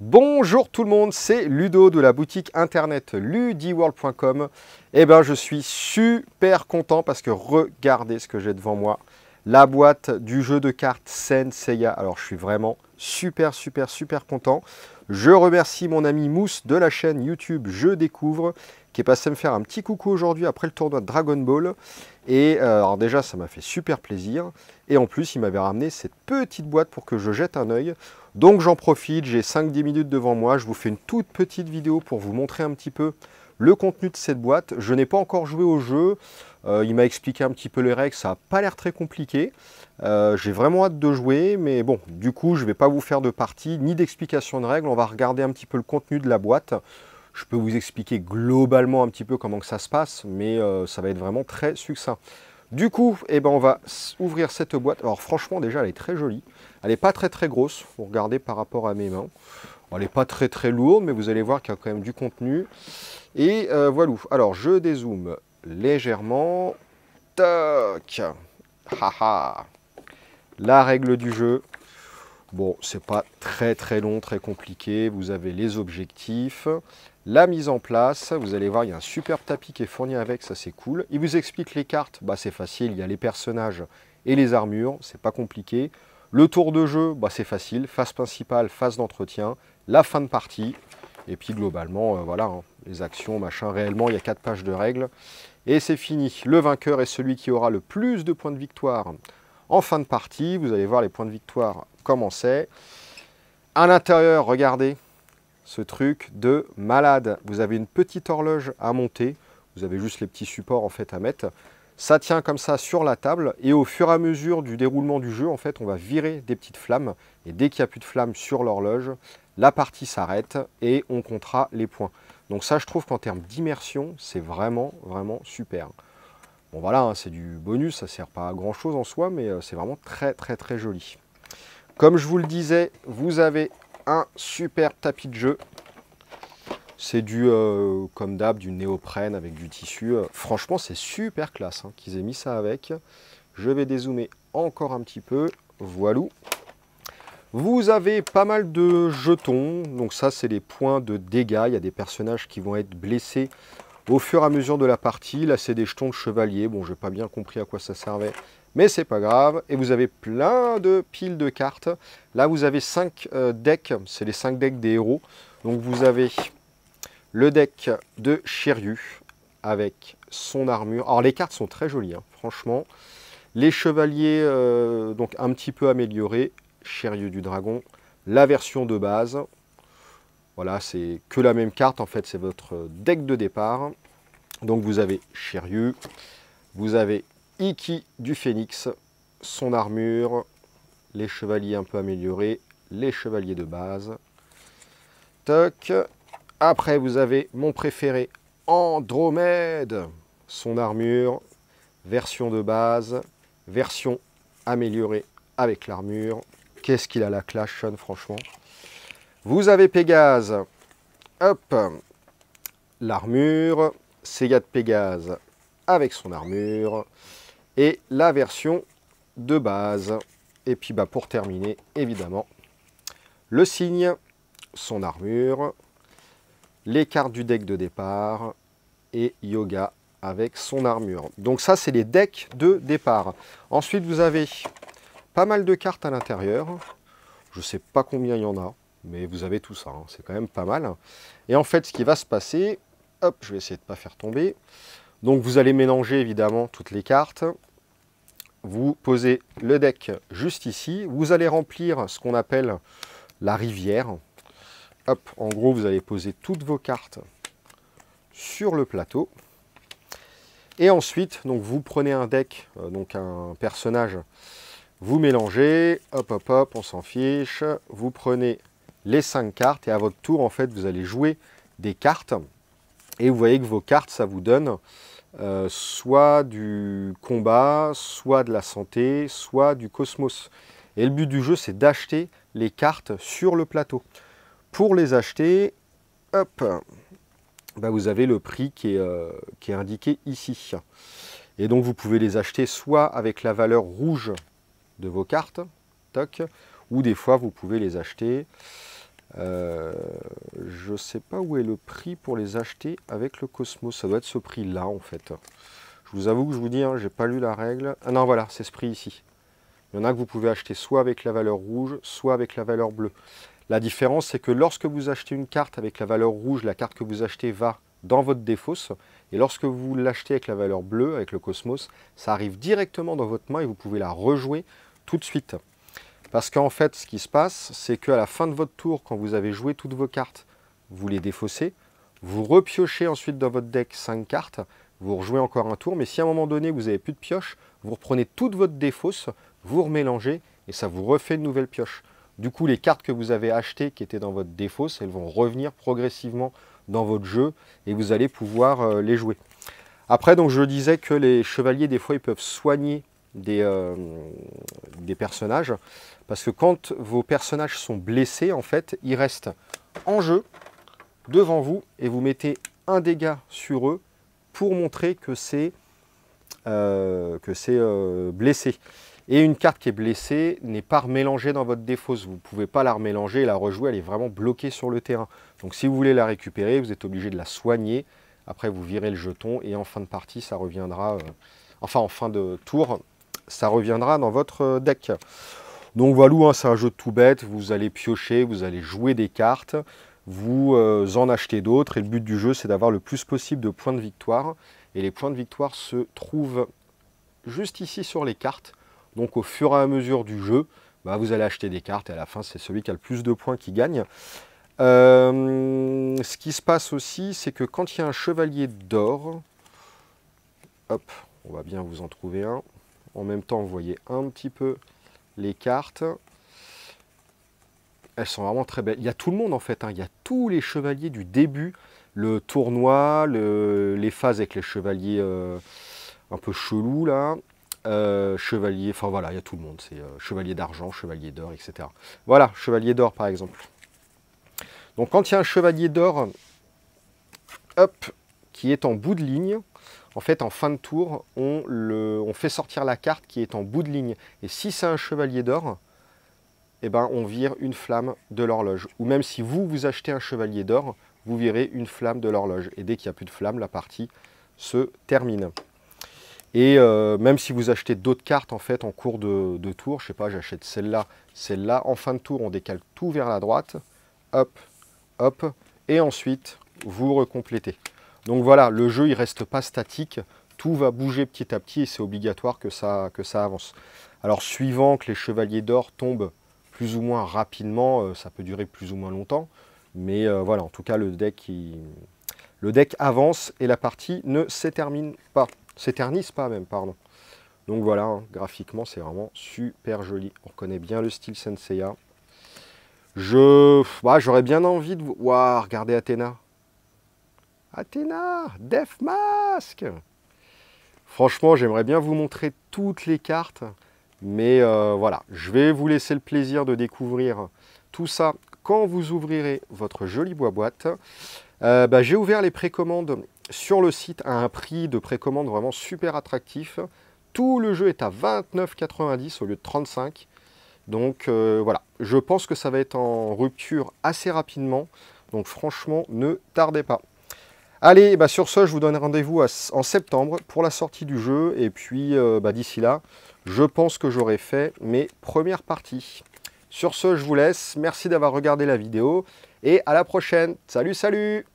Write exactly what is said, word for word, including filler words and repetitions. Bonjour tout le monde, c'est Ludo de la boutique internet ludiworld point com. Et ben je suis super content parce que regardez ce que j'ai devant moi. La boîte du jeu de cartes Saint Seiya. Alors je suis vraiment super super super content. Je remercie mon ami Mousse de la chaîne YouTube Je Découvre qui est passé me faire un petit coucou aujourd'hui après le tournoi de Dragon Ball. Et euh, alors déjà ça m'a fait super plaisir. Et en plus il m'avait ramené cette petite boîte pour que je jette un œil. Donc j'en profite, j'ai cinq à dix minutes devant moi, je vous fais une toute petite vidéo pour vous montrer un petit peu le contenu de cette boîte. Je n'ai pas encore joué au jeu, euh, il m'a expliqué un petit peu les règles, ça n'a pas l'air très compliqué. Euh, j'ai vraiment hâte de jouer, mais bon, du coup je ne vais pas vous faire de partie ni d'explication de règles, on va regarder un petit peu le contenu de la boîte. Je peux vous expliquer globalement un petit peu comment que ça se passe, mais euh, ça va être vraiment très succinct. Du coup, eh ben on va ouvrir cette boîte. Alors franchement, déjà, elle est très jolie. Elle n'est pas très très grosse. Vous regardez par rapport à mes mains. Elle n'est pas très très lourde, mais vous allez voir qu'il y a quand même du contenu. Et euh, voilà. Alors, je dézoome légèrement. Toc. Haha. La règle du jeu. Bon, c'est pas très très long, très compliqué. Vous avez les objectifs. La mise en place, vous allez voir, il y a un superbe tapis qui est fourni avec, ça c'est cool. Il vous explique les cartes, bah c'est facile, il y a les personnages et les armures, c'est pas compliqué. Le tour de jeu, bah c'est facile, phase principale, phase d'entretien, la fin de partie. Et puis globalement, euh, voilà, hein, les actions, machin, réellement, il y a quatre pages de règles. Et c'est fini, le vainqueur est celui qui aura le plus de points de victoire en fin de partie. Vous allez voir les points de victoire, comment c'est. À l'intérieur, regardez. Ce truc de malade. Vous avez une petite horloge à monter. Vous avez juste les petits supports en fait à mettre. Ça tient comme ça sur la table. Et au fur et à mesure du déroulement du jeu, en fait, on va virer des petites flammes. Et dès qu'il n'y a plus de flammes sur l'horloge, la partie s'arrête et on comptera les points. Donc ça, je trouve qu'en termes d'immersion, c'est vraiment, vraiment super. Bon voilà, hein, c'est du bonus. Ça ne sert pas à grand chose en soi, mais c'est vraiment très, très, très joli. Comme je vous le disais, vous avez un super tapis de jeu. C'est du, euh, comme d'hab, du néoprène avec du tissu. Franchement, c'est super classe hein, qu'ils aient mis ça avec. Je vais dézoomer encore un petit peu. Voilou. Vous avez pas mal de jetons. Donc ça, c'est les points de dégâts. Il y a des personnages qui vont être blessés au fur et à mesure de la partie. Là, c'est des jetons de chevalier. Bon, j'ai pas bien compris à quoi ça servait. Mais c'est pas grave, et vous avez plein de piles de cartes. Là, vous avez cinq euh, decks, c'est les cinq decks des héros. Donc, vous avez le deck de Shiryu avec son armure. Alors, les cartes sont très jolies, hein, franchement. Les chevaliers, euh, donc un petit peu améliorés. Shiryu du dragon, la version de base. Voilà, c'est que la même carte, en fait, c'est votre deck de départ. Donc, vous avez Shiryu, vous avez Ikki du Phoenix, son armure, les chevaliers un peu améliorés, les chevaliers de base. Toc. Après, vous avez mon préféré, Andromède, son armure, version de base, version améliorée avec l'armure. Qu'est-ce qu'il a la clashonne, franchement. Vous avez Pégase, hop, l'armure, Seiya de Pégase avec son armure. Et la version de base. Et puis bah, pour terminer, évidemment, le signe, son armure, les cartes du deck de départ et Yoka avec son armure. Donc ça, c'est les decks de départ. Ensuite, vous avez pas mal de cartes à l'intérieur. Je ne sais pas combien il y en a, mais vous avez tout ça. Hein. C'est quand même pas mal. Et en fait, ce qui va se passer, hop, je vais essayer de ne pas faire tomber. Donc vous allez mélanger évidemment toutes les cartes. Vous posez le deck juste ici. Vous allez remplir ce qu'on appelle la rivière. Hop, en gros, vous allez poser toutes vos cartes sur le plateau. Et ensuite, donc, vous prenez un deck, euh, donc un personnage. Vous mélangez. Hop, hop, hop, on s'en fiche. Vous prenez les cinq cartes. Et à votre tour, en fait, vous allez jouer des cartes. Et vous voyez que vos cartes, ça vous donne Euh, soit du combat, soit de la santé, soit du cosmos. Et le but du jeu, c'est d'acheter les cartes sur le plateau. Pour les acheter, hop, bah vous avez le prix qui est, euh, qui est indiqué ici. Et donc, vous pouvez les acheter soit avec la valeur rouge de vos cartes, toc, ou des fois, vous pouvez les acheter Euh, je sais pas où est le prix pour les acheter avec le Cosmos. Ça doit être ce prix là en fait. Je vous avoue que je vous dis, hein, j'ai pas lu la règle. Ah non, voilà, c'est ce prix ici. Il y en a que vous pouvez acheter soit avec la valeur rouge, soit avec la valeur bleue. La différence, c'est que lorsque vous achetez une carte avec la valeur rouge, la carte que vous achetez va dans votre défausse. Et lorsque vous l'achetez avec la valeur bleue, avec le Cosmos, ça arrive directement dans votre main et vous pouvez la rejouer tout de suite. Parce qu'en fait, ce qui se passe, c'est qu'à la fin de votre tour, quand vous avez joué toutes vos cartes, vous les défaussez, vous repiochez ensuite dans votre deck cinq cartes, vous rejouez encore un tour, mais si à un moment donné, vous n'avez plus de pioche, vous reprenez toute votre défausse, vous remélangez, et ça vous refait une nouvelle pioche. Du coup, les cartes que vous avez achetées, qui étaient dans votre défausse, elles vont revenir progressivement dans votre jeu, et vous allez pouvoir euh, les jouer. Après, donc, je disais que les chevaliers, des fois, ils peuvent soigner des, euh, des personnages, parce que quand vos personnages sont blessés, en fait, ils restent en jeu, devant vous, et vous mettez un dégât sur eux pour montrer que c'est euh, que c'est euh, blessé. Et une carte qui est blessée n'est pas remélangée dans votre défausse. Vous ne pouvez pas la remélanger et la rejouer, elle est vraiment bloquée sur le terrain. Donc si vous voulez la récupérer, vous êtes obligé de la soigner. Après, vous virez le jeton et en fin de partie, ça reviendra... Euh, enfin, en fin de tour, ça reviendra dans votre deck. Donc voilà, hein, c'est un jeu tout bête, vous allez piocher, vous allez jouer des cartes, vous euh, en achetez d'autres, et le but du jeu, c'est d'avoir le plus possible de points de victoire. Et les points de victoire se trouvent juste ici sur les cartes. Donc au fur et à mesure du jeu, bah, vous allez acheter des cartes, et à la fin, c'est celui qui a le plus de points qui gagne. Euh, ce qui se passe aussi, c'est que quand il y a un chevalier d'or, hop, on va bien vous en trouver un. En même temps, vous voyez un petit peu... les cartes, elles sont vraiment très belles. Il y a tout le monde en fait, hein. Il y a tous les chevaliers du début, le tournoi, le, les phases avec les chevaliers euh, un peu chelous là, euh, chevalier, enfin voilà, il y a tout le monde. C'est euh, chevalier d'argent, chevalier d'or, et cetera. Voilà, chevalier d'or par exemple. Donc quand il y a un chevalier d'or, hop, qui est en bout de ligne, en fait, en fin de tour, on, le, on fait sortir la carte qui est en bout de ligne. Et si c'est un chevalier d'or, eh ben, on vire une flamme de l'horloge. Ou même si vous, vous achetez un chevalier d'or, vous virez une flamme de l'horloge. Et dès qu'il n'y a plus de flamme, la partie se termine. Et euh, même si vous achetez d'autres cartes en fait en cours de, de tour, je sais pas, j'achète celle-là, celle-là. En fin de tour, on décale tout vers la droite. Hop, hop. Et ensuite, vous recomplétez. Donc voilà, le jeu, il ne reste pas statique, tout va bouger petit à petit et c'est obligatoire que ça, que ça avance. Alors suivant que les chevaliers d'or tombent plus ou moins rapidement, euh, ça peut durer plus ou moins longtemps, mais euh, voilà, en tout cas, le deck, il... le deck avance et la partie ne s'éternise pas, s'éternise pas même, pardon. Donc voilà, hein, graphiquement, c'est vraiment super joli, on reconnaît bien le style Saint Seiya. Je... Bah, j'aurais bien envie de... Waouh, regardez Athéna. Athéna, Deathmask. Franchement, j'aimerais bien vous montrer toutes les cartes, mais euh, voilà, je vais vous laisser le plaisir de découvrir tout ça quand vous ouvrirez votre jolie boîte. Euh, bah, j'ai ouvert les précommandes sur le site à un prix de précommande vraiment super attractif. Tout le jeu est à vingt-neuf quatre-vingt-dix au lieu de trente-cinq. Donc euh, voilà, je pense que ça va être en rupture assez rapidement. Donc franchement, ne tardez pas. Allez, bah sur ce, je vous donne rendez-vous en septembre pour la sortie du jeu. Et puis, euh, bah d'ici là, je pense que j'aurai fait mes premières parties. Sur ce, je vous laisse. Merci d'avoir regardé la vidéo. Et à la prochaine. Salut, salut!